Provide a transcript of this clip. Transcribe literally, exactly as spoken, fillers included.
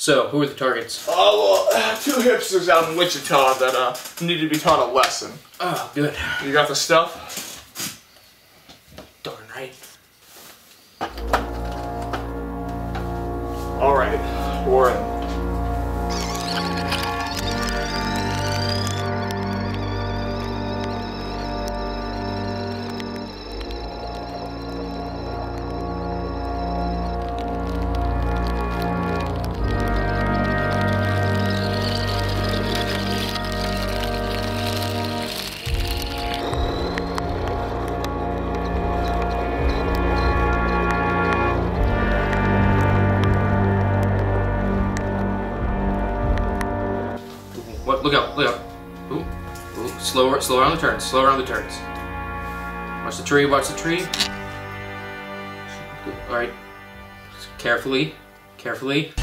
So, who are the targets? Oh, well, uh, two hipsters out in Wichita that uh, need to be taught a lesson. Oh, good. You got the stuff? Darn right. Alright, Warren. What? Look out, look out. Ooh, ooh, slower, slower on the turns, slower on the turns. Watch the tree, watch the tree. Alright. Carefully, carefully.